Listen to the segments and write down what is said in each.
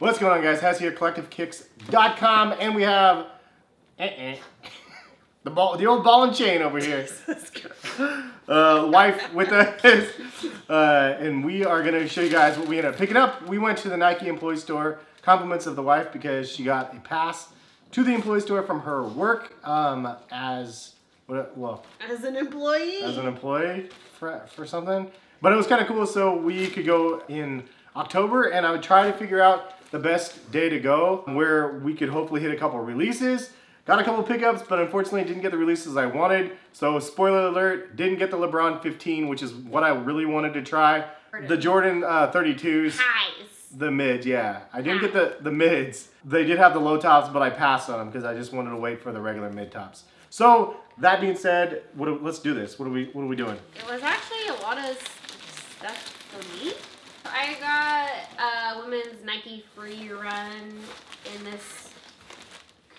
What's going on, guys? Has here, collectivekicks.com, and we have the old ball and chain over here. Wife with us, and we are going to show you guys what we ended up picking up. We went to the Nike employee store, compliments of the wife because she got a pass to the employee store from her work as an employee for something. But it was kind of cool, so we could go in October, and I would try to figure out the best day to go where we could hopefully hit a couple releases. Got a couple pickups, but unfortunately didn't get the releases I wanted. So spoiler alert, didn't get the LeBron 15, which is what I really wanted to try. The Jordan 32s. Highs. The mids, yeah. I didn't get the mids. They did have the low tops, but I passed on them because I just wanted to wait for the regular mid tops. So that being said, let's do this. What are we doing? It was actually a lot of stuff for me. I got a women's Nike Free run in this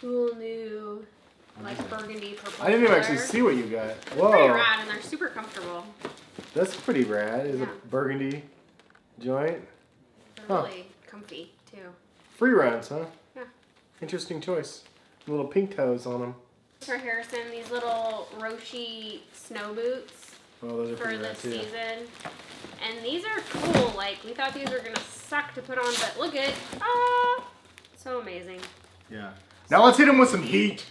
cool new, like, burgundy purple. I didn't even actually see what you got. Whoa. They're pretty rad, and they're super comfortable. That's pretty rad. It's a burgundy joint. They're really comfy, too. Free runs, huh? Yeah. Interesting choice. Little pink toes on them. For Harrison, these little Roshi snow boots. Oh, those are for this season. And these are cool. Like, we thought these were gonna suck to put on, but look at it. Oh, so amazing. Yeah. Now let's hit them with some heat.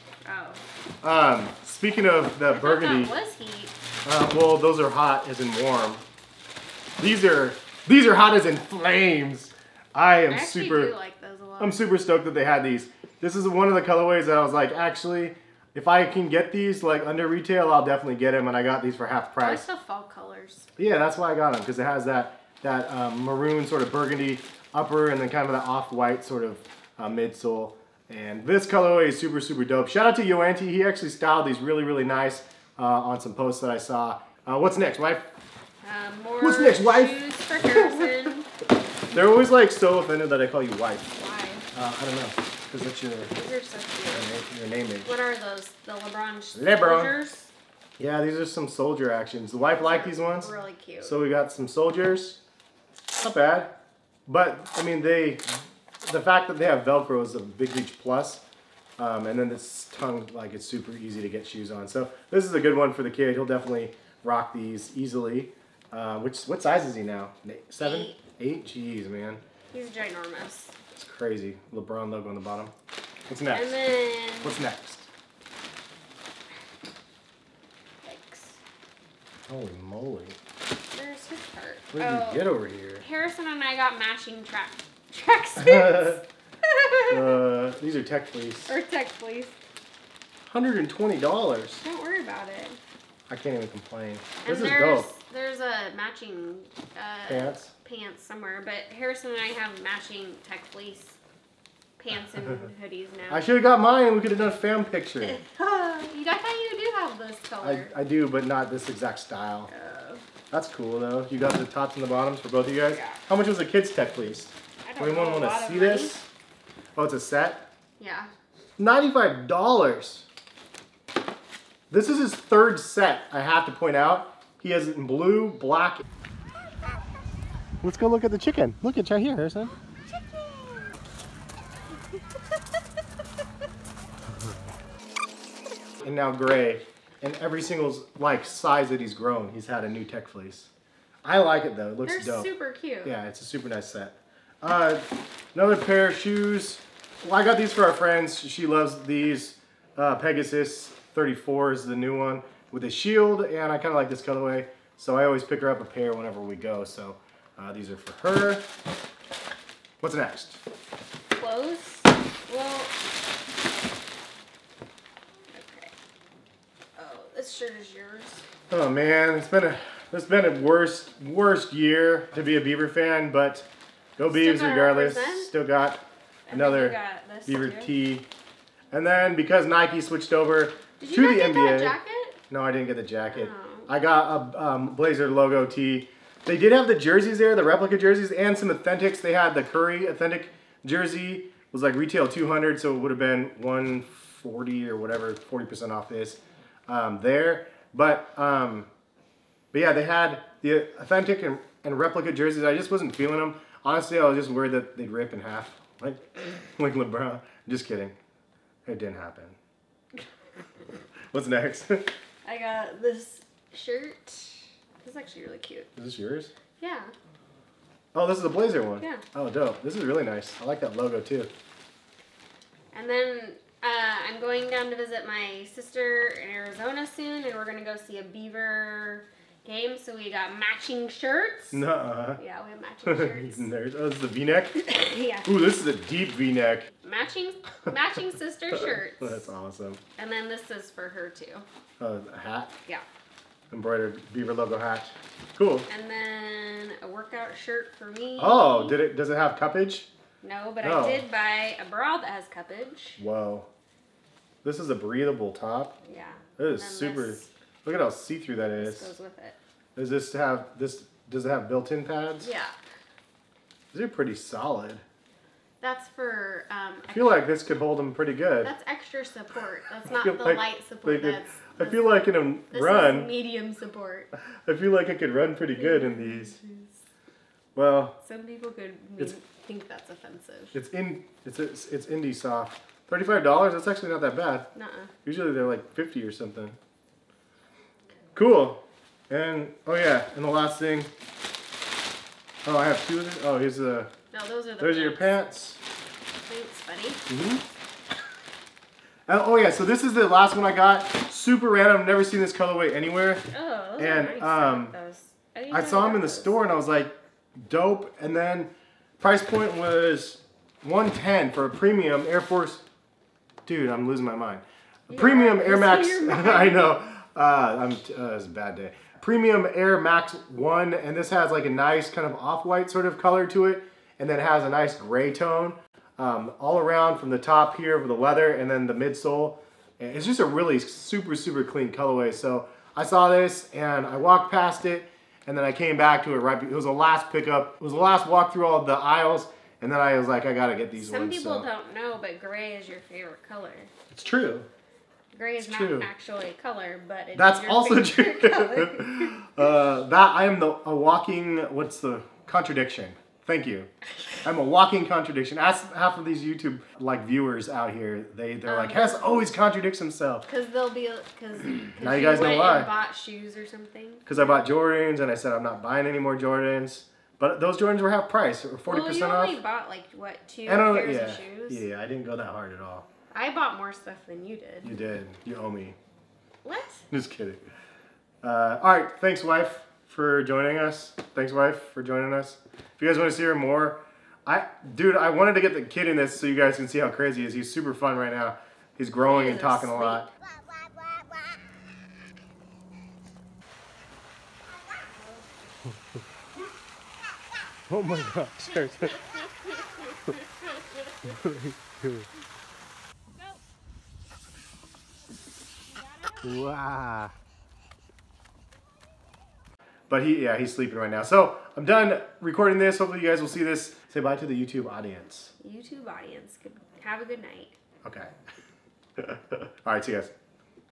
Oh. Speaking of the burgundy. That was heat. Well, those are hot as in warm. These are hot as in flames. I actually do like those a lot. I'm super stoked that they had these. This is one of the colorways that I was like, actually, if I can get these like under retail, I'll definitely get them, and I got these for half price. That's the fall colors. Yeah, that's why I got them, because it has that maroon sort of burgundy upper and then kind of the off-white sort of midsole. And this colorway is super, super dope. Shout out to Yoanti. He actually styled these really, really nice on some posts that I saw. What's next, wife? More what's next, wife? Shoes for Harrison. They're always like so offended that I call you wife. Why? I don't know. Because that's your, these are so cute. Your name is. What are those? The LeBron soldiers? Yeah, these are some soldier actions. The wife liked these ones. Really cute. So we got some soldiers. Not bad. But, I mean, the fact that they have Velcro is a big reach plus. And then this tongue, like, it's super easy to get shoes on. So this is a good one for the kid. He'll definitely rock these easily. What size is he now? 7? 8? 8? Jeez, man. He's ginormous. It's crazy. LeBron logo on the bottom. What's next? And then what's next? Yikes. Holy moly. There's his part. What did you get over here? Harrison and I got matching track suits. These are Tech Fleece. Or Tech Fleece. $120. Don't worry about it. I can't even complain. And this is dope. There's a matching pants somewhere, but Harrison and I have matching Tech Fleece pants and hoodies now. I should have got mine and we could have done a fam picture. I thought you do have this color. I do, but not this exact style. Oh. That's cool though. You got the tops and the bottoms for both of you guys. Yeah. How much was the kids' Tech Fleece? I don't know. Anyone want to see this? Oh, it's a set? Yeah. $95. This is his third set, I have to point out. He has it in blue, black. Let's go look at the chicken. Look, it's right here, Harrison. Chicken! And now gray. And every single like size that he's grown, he's had a new Tech Fleece. I like it though, it looks dope. They're super cute. Yeah, it's a super nice set. Another pair of shoes. Well, I got these for our friends. She loves these. Pegasus 34 is the new one with a shield, and I kind of like this colorway, so I always pick her up a pair whenever we go, so these are for her. What's next? Clothes? Well, okay. Oh, this shirt is yours. Oh man, it's been a worst year to be a Beaver fan, but go Beavs regardless. Still got another Beaver tee. And then because Nike switched over to the NBA. Did you not get that jacket? No, I didn't get the jacket. Oh. I got a Blazer logo tee. They did have the jerseys there, the replica jerseys, and some authentics. They had the Curry authentic jersey. It was like retail $200, so it would have been $140 or whatever, 40% off this there. But yeah, they had the authentic and replica jerseys. I just wasn't feeling them. Honestly, I was just worried that they'd rip in half. like LeBron. Just kidding. It didn't happen. What's next? I got this shirt. This is actually really cute. Is this yours? Yeah. Oh, this is a blazer one? Yeah. Oh, dope. This is really nice. I like that logo too. And then I'm going down to visit my sister in Arizona soon, and we're going to go see a Beaver game, so we got matching shirts. Nuh-uh. Yeah, we have matching shirts. There's, oh, this is a V-neck? Yeah. Ooh, this is a deep V-neck. Matching sister shirts. That's awesome. And then this is for her, too. Oh, a hat? Yeah. Embroidered Beaver logo hat. Cool. And then a workout shirt for me. Oh, does it have cuppage? No, but oh. I did buy a bra that has cuppage. Whoa. This is a breathable top. Yeah. It is super... Look at how see-through that is. This goes with it. Does this have does it have built-in pads? Yeah. These are pretty solid. That's for I feel like this could hold them pretty good. That's extra support. That's not the like light support. I feel like in a run. This is medium support. I feel like it could run pretty good in these. Well, some people could think that's offensive. It's indie soft. $35. That's actually not that bad. Nuh-uh. Usually they're like 50 or something. Cool. And, oh yeah, and the last thing. Oh, I have two of these. Oh, here's the... No, those are the Those pants. Are your pants. Thanks, buddy. Mm-hmm. Oh yeah, so this is the last one I got. Super random. I've never seen this colorway anywhere. Oh, those are nice. I saw them in the store and I was like, dope. And then price point was $110 for a premium Air Force. Dude, I'm losing my mind. A premium Air Max. I know. It's a bad day. Premium Air Max 1, and this has like a nice kind of off-white sort of color to it, and then it has a nice gray tone all around from the top here with the leather and then the midsole. It's just a really super clean colorway. So I saw this and I walked past it, and then I came back to it right. It was the last pickup. It was the last walk through all the aisles, and then I was like, I gotta get these ones. Some people don't know, but gray is your favorite color. It's true. Gray is not actually a color, but it is your favorite color. That's also true. I am a walking, what's the contradiction? Thank you. I'm a walking contradiction. Ask half of these YouTube like viewers out here. They're like, Hess always contradicts himself. Because they'll be now you guys know why. Bought shoes or something. Because I bought Jordans and I said I'm not buying any more Jordans. But those Jordans were half price, or 40% off. You only bought like what, 2 pairs of shoes? Yeah, I didn't go that hard at all. I bought more stuff than you did. You did. You owe me. What? Just kidding. All right. Thanks, wife, for joining us. If you guys want to see her more, dude, I wanted to get the kid in this so you guys can see how crazy he is. He's super fun right now. He's growing and talking a lot. Oh my God! What are you doing? Wow. But he's sleeping right now. So I'm done recording this. Hopefully you guys will see this. Say bye to the YouTube audience. Have a good night. Okay. All right, see you guys.